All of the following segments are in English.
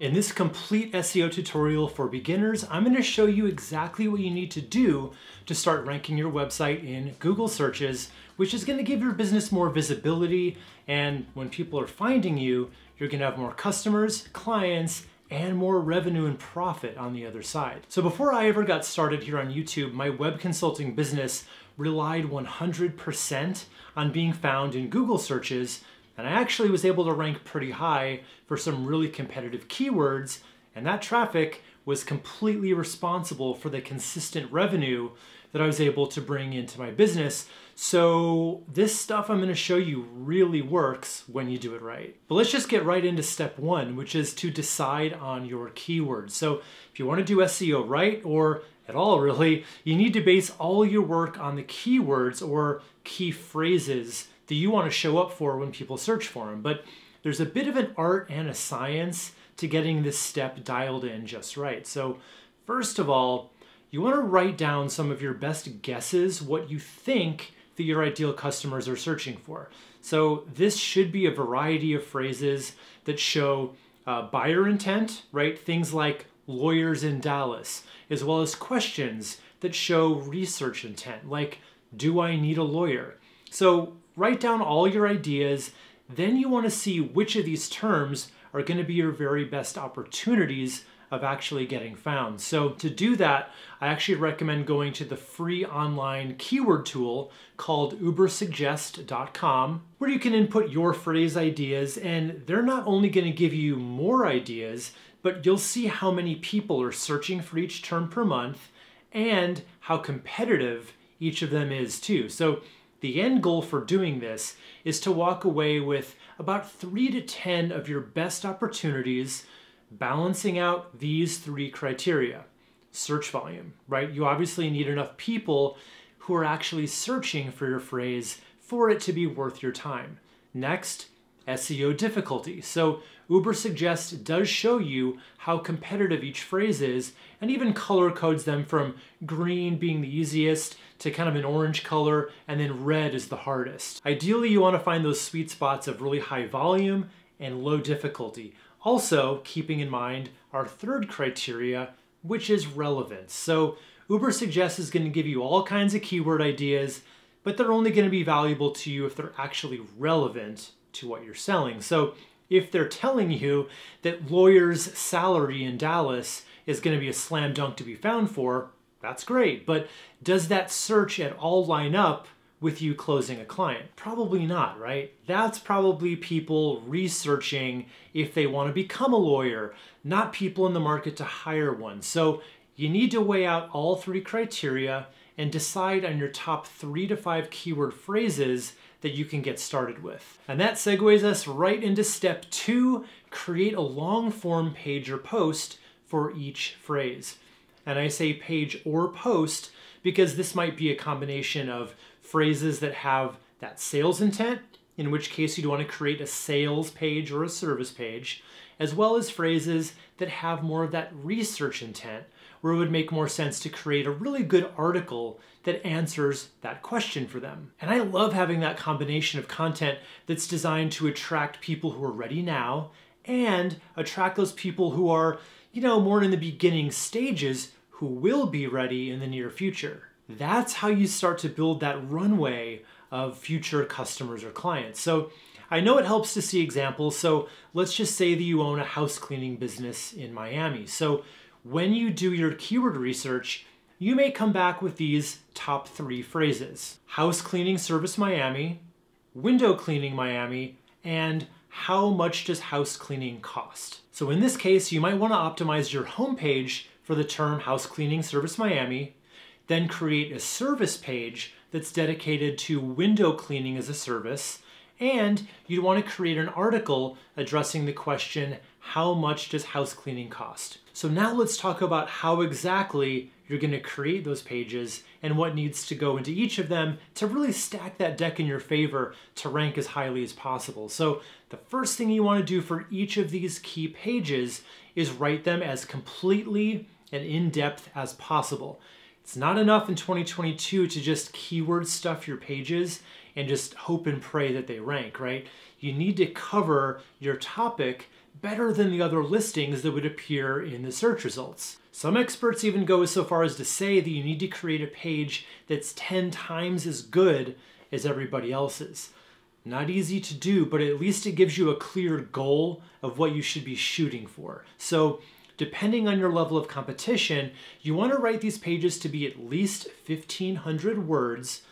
In this complete SEO tutorial for beginners, I'm going to show you exactly what you need to do to start ranking your website in Google searches, which is going to give your business more visibility, and when people are finding you, you're going to have more customers, clients, and more revenue and profit on the other side. So before I ever got started here on YouTube, my web consulting business relied 100% on being found in Google searches, and I actually was able to rank pretty high for some really competitive keywords, and that traffic was completely responsible for the consistent revenue that I was able to bring into my business. So this stuff I'm going to show you really works when you do it right. But let's just get right into step one, which is to decide on your keywords. So if you want to do SEO right, or at all really, you need to base all your work on the keywords or key phrases that you want to show up for when people search for them. But there's a bit of an art and a science to getting this step dialed in just right. So first of all, you want to write down some of your best guesses, what you think that your ideal customers are searching for. So this should be a variety of phrases that show buyer intent, right? Things like lawyers in Dallas, as well as questions that show research intent, like, do I need a lawyer? So write down all your ideas. Then you want to see which of these terms are going to be your very best opportunities of actually getting found. So to do that, I actually recommend going to the free online keyword tool called ubersuggest.com, where you can input your phrase ideas, and they're not only going to give you more ideas, but you'll see how many people are searching for each term per month and how competitive each of them is too. So the end goal for doing this is to walk away with about 3 to 10 of your best opportunities, balancing out these three criteria. Search volume, right? You obviously need enough people who are actually searching for your phrase for it to be worth your time. Next, SEO difficulty. So Ubersuggest does show you how competitive each phrase is, and even color codes them from green being the easiest to kind of an orange color, and then red is the hardest. Ideally, you want to find those sweet spots of really high volume and low difficulty. Also, keeping in mind our third criteria, which is relevance. So Ubersuggest is going to give you all kinds of keyword ideas, but they're only going to be valuable to you if they're actually relevant to what you're selling. So if they're telling you that lawyer's salary in Dallas is going to be a slam dunk to be found for, that's great. But does that search at all line up with you closing a client? Probably not, right? That's probably people researching if they want to become a lawyer, not people in the market to hire one. So you need to weigh out all three criteria and decide on your top 3 to 5 keyword phrases that you can get started with. And that segues us right into step two, create a long form page or post for each phrase. And I say page or post because this might be a combination of phrases that have that sales intent, in which case you'd want to create a sales page or a service page, as well as phrases that have more of that research intent, where it would make more sense to create a really good article that answers that question for them. And I love having that combination of content that's designed to attract people who are ready now and attract those people who are, you know, more in the beginning stages who will be ready in the near future. That's how you start to build that runway of future customers or clients. So I know it helps to see examples. So let's just say that you own a house cleaning business in Miami. So when you do your keyword research, you may come back with these top 3 phrases: house cleaning service Miami, window cleaning Miami, and how much does house cleaning cost? So in this case, you might want to optimize your homepage for the term house cleaning service Miami, then create a service page that's dedicated to window cleaning as a service, and you'd want to create an article addressing the question, how much does house cleaning cost? So now let's talk about how exactly you're going to create those pages and what needs to go into each of them to really stack that deck in your favor to rank as highly as possible. So the first thing you want to do for each of these key pages is write them as completely and in-depth as possible. It's not enough in 2022 to just keyword stuff your pages and just hope and pray that they rank, right? You need to cover your topic better than the other listings that would appear in the search results. Some experts even go so far as to say that you need to create a page that's 10 times as good as everybody else's. Not easy to do, but at least it gives you a clear goal of what you should be shooting for. So depending on your level of competition, you want to write these pages to be at least 1,500 words,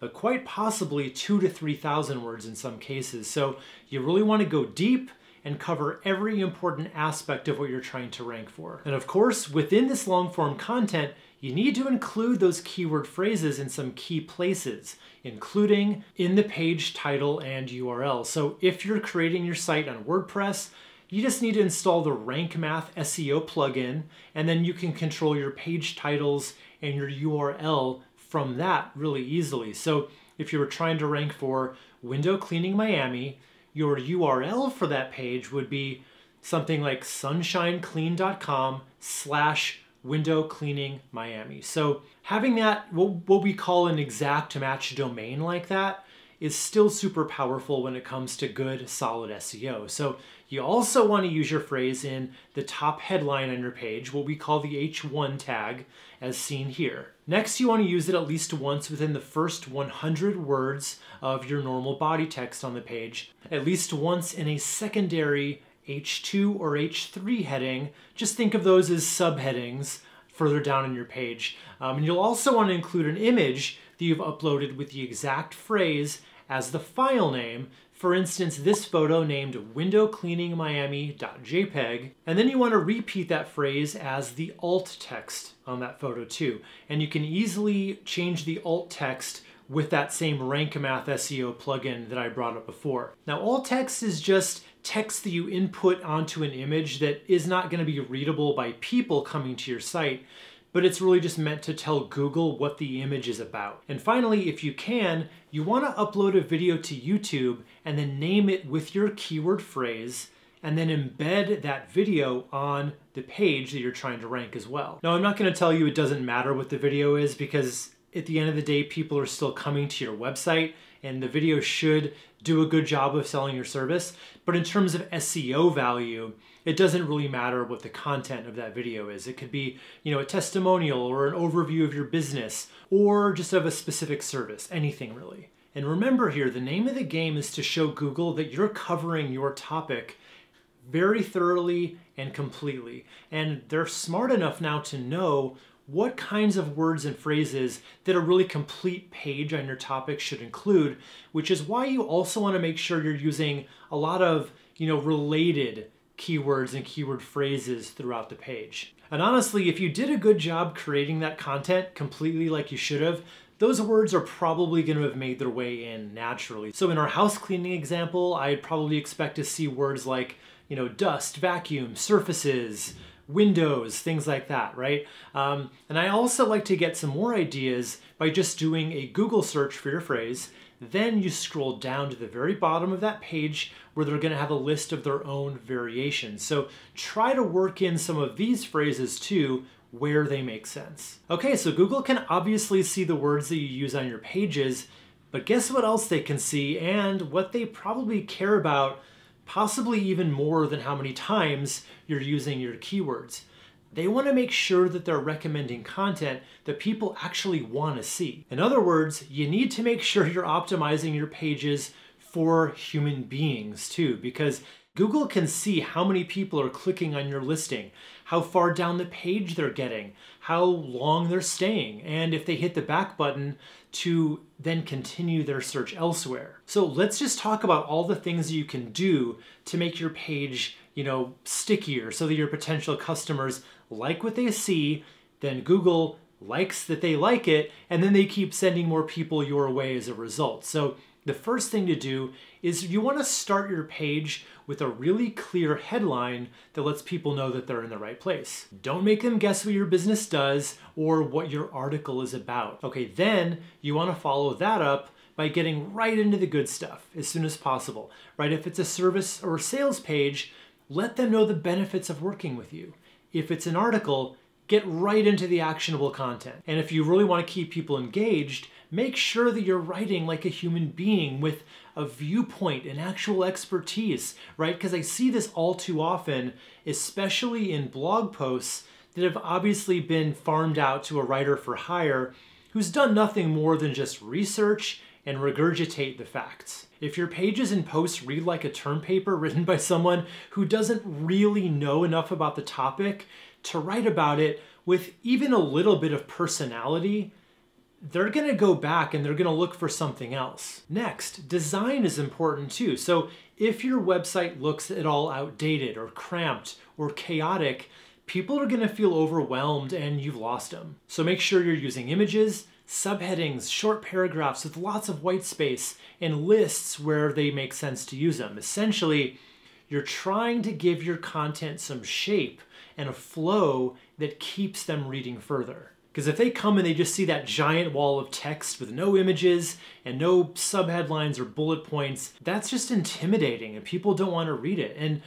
but quite possibly 2,000 to 3,000 words in some cases. So you really want to go deep and cover every important aspect of what you're trying to rank for. And of course, within this long-form content, you need to include those keyword phrases in some key places, including in the page title and URL. So if you're creating your site on WordPress, you just need to install the Rank Math SEO plugin, and then you can control your page titles and your URL from that really easily. So if you were trying to rank for window cleaning Miami, your URL for that page would be something like sunshineclean.com/window cleaning Miami. So having that, what we call an exact match domain like that, is still super powerful when it comes to good, solid SEO. So you also want to use your phrase in the top headline on your page, what we call the H1 tag, as seen here. Next, you want to use it at least once within the first 100 words of your normal body text on the page, at least once in a secondary H2 or H3 heading. Just think of those as subheadings further down in your page. And you'll also want to include an image that you've uploaded with the exact phrase as the file name. For instance, this photo named windowcleaningmiami.jpg. And then you want to repeat that phrase as the alt text on that photo too. And you can easily change the alt text with that same Rank Math SEO plugin that I brought up before. Now, alt text is just text that you input onto an image that is not going to be readable by people coming to your site, but it's really just meant to tell Google what the image is about. And finally, if you can, you want to upload a video to YouTube and then name it with your keyword phrase, and then embed that video on the page that you're trying to rank as well. Now, I'm not going to tell you it doesn't matter what the video is, because at the end of the day, people are still coming to your website, and the video should do a good job of selling your service. But in terms of SEO value, it doesn't really matter what the content of that video is. It could be, you know, a testimonial or an overview of your business, or just of a specific service, anything really. And remember here, the name of the game is to show Google that you're covering your topic very thoroughly and completely. And they're smart enough now to know what kinds of words and phrases that a really complete page on your topic should include, which is why you also want to make sure you're using a lot of, you know, related keywords and keyword phrases throughout the page. And honestly, if you did a good job creating that content completely like you should have, those words are probably going to have made their way in naturally. So in our house cleaning example, I'd probably expect to see words like, you know, dust, vacuum, surfaces, windows, things like that, right? And I also like to get some more ideas by just doing a Google search for your phrase. Then you scroll down to the very bottom of that page where they're going to have a list of their own variations. So try to work in some of these phrases too, where they make sense. Okay, so Google can obviously see the words that you use on your pages, but guess what else they can see, and what they probably care about possibly even more than how many times you're using your keywords. They want to make sure that they're recommending content that people actually want to see. In other words, you need to make sure you're optimizing your pages for human beings too, because Google can see how many people are clicking on your listing, how far down the page they're getting, how long they're staying, and if they hit the back button to then continue their search elsewhere. So let's just talk about all the things you can do to make your page, you know, stickier, so that your potential customers like what they see, then Google likes that they like it, and then they keep sending more people your way as a result. So the first thing to do is you want to start your page with a really clear headline that lets people know that they're in the right place. Don't make them guess what your business does or what your article is about. Okay, then you want to follow that up by getting right into the good stuff as soon as possible, right? If it's a service or sales page, let them know the benefits of working with you. If it's an article, Get right into the actionable content. And if you really want to keep people engaged, make sure that you're writing like a human being with a viewpoint and actual expertise, right? Because I see this all too often, especially in blog posts that have obviously been farmed out to a writer for hire who's done nothing more than just research and regurgitate the facts. If your pages and posts read like a term paper written by someone who doesn't really know enough about the topic to write about it with even a little bit of personality, they're gonna go back and they're gonna look for something else. Next, design is important too. So if your website looks at all outdated or cramped or chaotic, people are gonna feel overwhelmed and you've lost them. So make sure you're using images, subheadings, short paragraphs with lots of white space, and lists where they make sense to use them. Essentially, you're trying to give your content some shape and a flow that keeps them reading further. Because if they come and they just see that giant wall of text with no images and no subheadlines or bullet points, that's just intimidating and people don't want to read it. And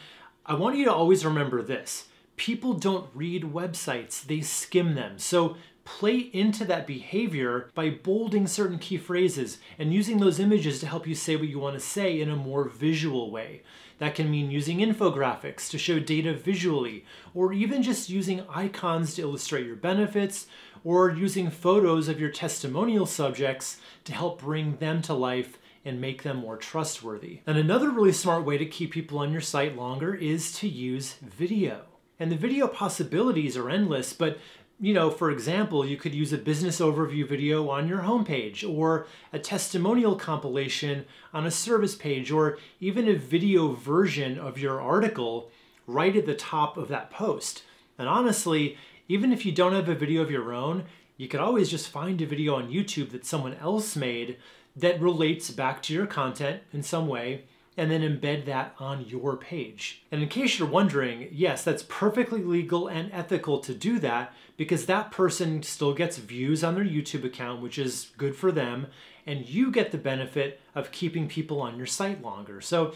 I want you to always remember this. People don't read websites, they skim them. So play into that behavior by bolding certain key phrases and using those images to help you say what you want to say in a more visual way. That can mean using infographics to show data visually, or even just using icons to illustrate your benefits, or using photos of your testimonial subjects to help bring them to life and make them more trustworthy. And another really smart way to keep people on your site longer is to use video. And the video possibilities are endless, but you know, for example, you could use a business overview video on your homepage, or a testimonial compilation on a service page, or even a video version of your article right at the top of that post. And honestly, even if you don't have a video of your own, you could always just find a video on YouTube that someone else made that relates back to your content in some way, and then embed that on your page. And in case you're wondering, yes, that's perfectly legal and ethical to do that, because that person still gets views on their YouTube account, which is good for them, and you get the benefit of keeping people on your site longer. So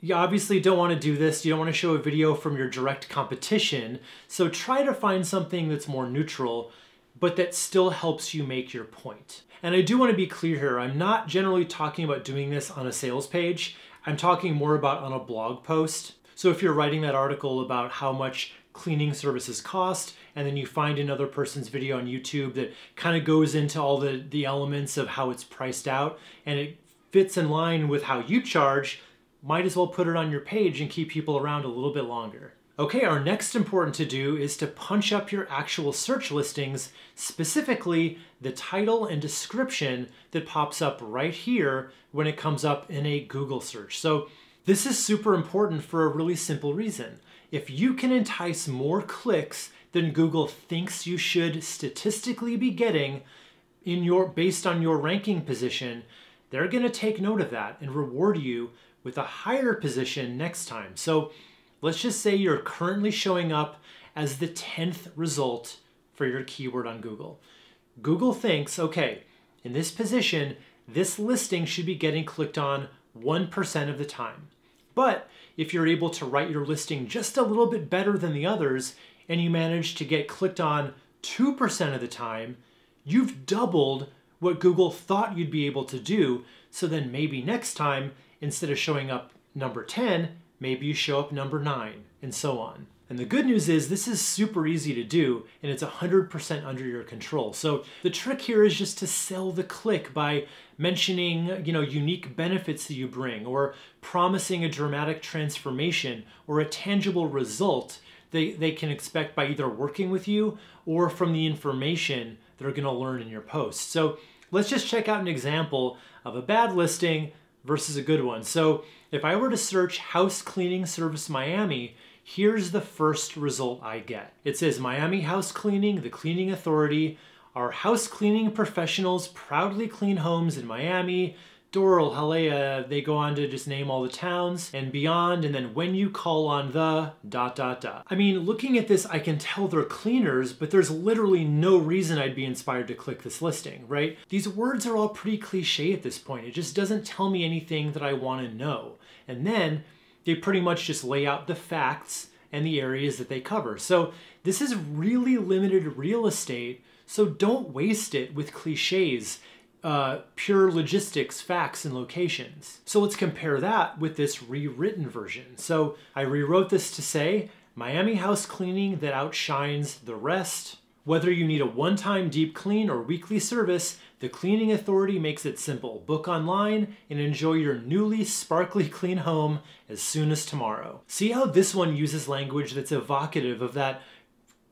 you obviously don't want to do this. You don't want to show a video from your direct competition. So try to find something that's more neutral, but that still helps you make your point. And I do want to be clear here. I'm not generally talking about doing this on a sales page. I'm talking more about on a blog post. So if you're writing that article about how much cleaning services cost, and then you find another person's video on YouTube that kind of goes into all the elements of how it's priced out, and it fits in line with how you charge, might as well put it on your page and keep people around a little bit longer. Okay, our next important to-do is to punch up your actual search listings, specifically the title and description that pops up right here when it comes up in a Google search. So this is super important for a really simple reason. If you can entice more clicks than Google thinks you should statistically be getting based on your ranking position, they're gonna take note of that and reward you with a higher position next time. So let's just say you're currently showing up as the 10th result for your keyword on Google. Google thinks, okay, in this position, this listing should be getting clicked on 1% of the time. But if you're able to write your listing just a little bit better than the others, and you manage to get clicked on 2% of the time, you've doubled what Google thought you'd be able to do. So then maybe next time, instead of showing up number 10, maybe you show up number 9, and so on. And the good news is this is super easy to do, and it's 100% under your control. So the trick here is just to sell the click by mentioning, you know, unique benefits that you bring, or promising a dramatic transformation, or a tangible result they can expect by either working with you or from the information they're gonna learn in your post. So let's just check out an example of a bad listing versus a good one. So if I were to search house cleaning service Miami, here's the first result I get. It says Miami House Cleaning, the cleaning authority. Our house cleaning professionals proudly clean homes in Miami, Doral, Halea, they go on to just name all the towns and beyond, and then when you call on the ... I mean, looking at this, I can tell they're cleaners, but there's literally no reason I'd be inspired to click this listing, right? These words are all pretty cliche at this point. It just doesn't tell me anything that I want to know. And then they pretty much just lay out the facts and the areas that they cover. So this is really limited real estate, so don't waste it with cliches, pure logistics, facts, and locations. So let's compare that with this rewritten version. So I rewrote this to say, Miami house cleaning that outshines the rest. Whether you need a one-time deep clean or weekly service, the Cleaning Authority makes it simple. Book online and enjoy your newly sparkly clean home as soon as tomorrow. See how this one uses language that's evocative of that,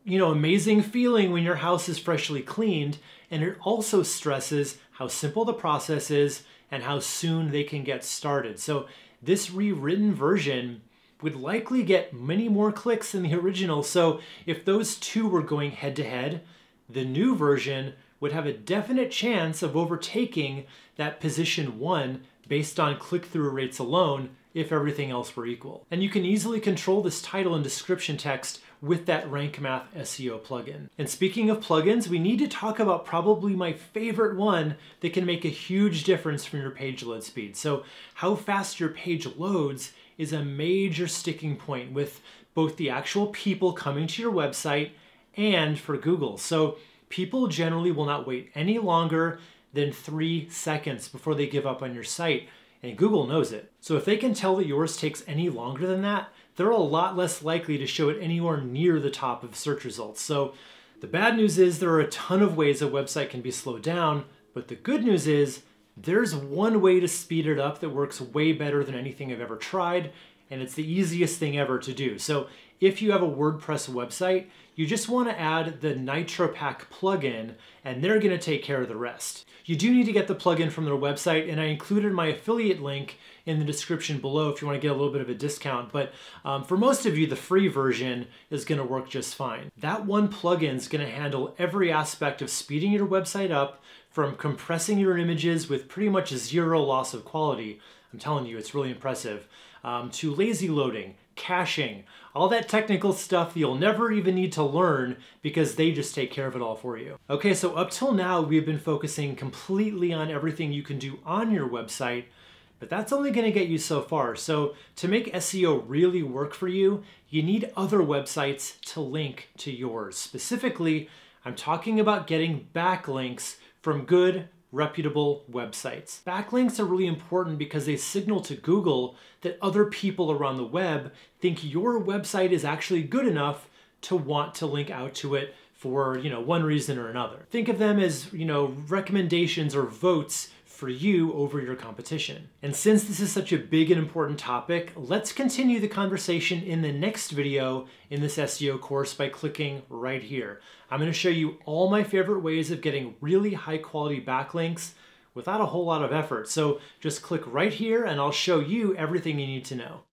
you know, amazing feeling when your house is freshly cleaned, and it also stresses how simple the process is and how soon they can get started. So this rewritten version would likely get many more clicks than the original. So if those two were going head to head, the new version would have a definite chance of overtaking that position one based on click-through rates alone if everything else were equal. And you can easily control this title and description text with that Rank Math SEO plugin. And speaking of plugins, we need to talk about probably my favorite one that can make a huge difference from your page load speed. So how fast your page loads is a major sticking point with both the actual people coming to your website and for Google. So people generally will not wait any longer than 3 seconds before they give up on your site, and Google knows it. So if they can tell that yours takes any longer than that, they're a lot less likely to show it anywhere near the top of search results. So the bad news is there are a ton of ways a website can be slowed down, but the good news is there's one way to speed it up that works way better than anything I've ever tried, and it's the easiest thing ever to do. So if you have a WordPress website, you just want to add the NitroPack plugin, and they're going to take care of the rest. You do need to get the plugin from their website, and I included my affiliate link in the description below if you want to get a little bit of a discount, but for most of you, the free version is going to work just fine. That one plugin is going to handle every aspect of speeding your website up, from compressing your images with pretty much zero loss of quality, I'm telling you, it's really impressive, to lazy loading, caching, all that technical stuff that you'll never even need to learn because they just take care of it all for you. Okay, so up till now, we've been focusing completely on everything you can do on your website, but that's only gonna get you so far. So to make SEO really work for you, you need other websites to link to yours. Specifically, I'm talking about getting backlinks from good, reputable websites. Backlinks are really important because they signal to Google that other people around the web think your website is actually good enough to want to link out to it for, you know, one reason or another. Think of them as, you know, recommendations or votes for you over your competition. And since this is such a big and important topic, let's continue the conversation in the next video in this SEO course by clicking right here. I'm going to show you all my favorite ways of getting really high quality backlinks without a whole lot of effort. So just click right here and I'll show you everything you need to know.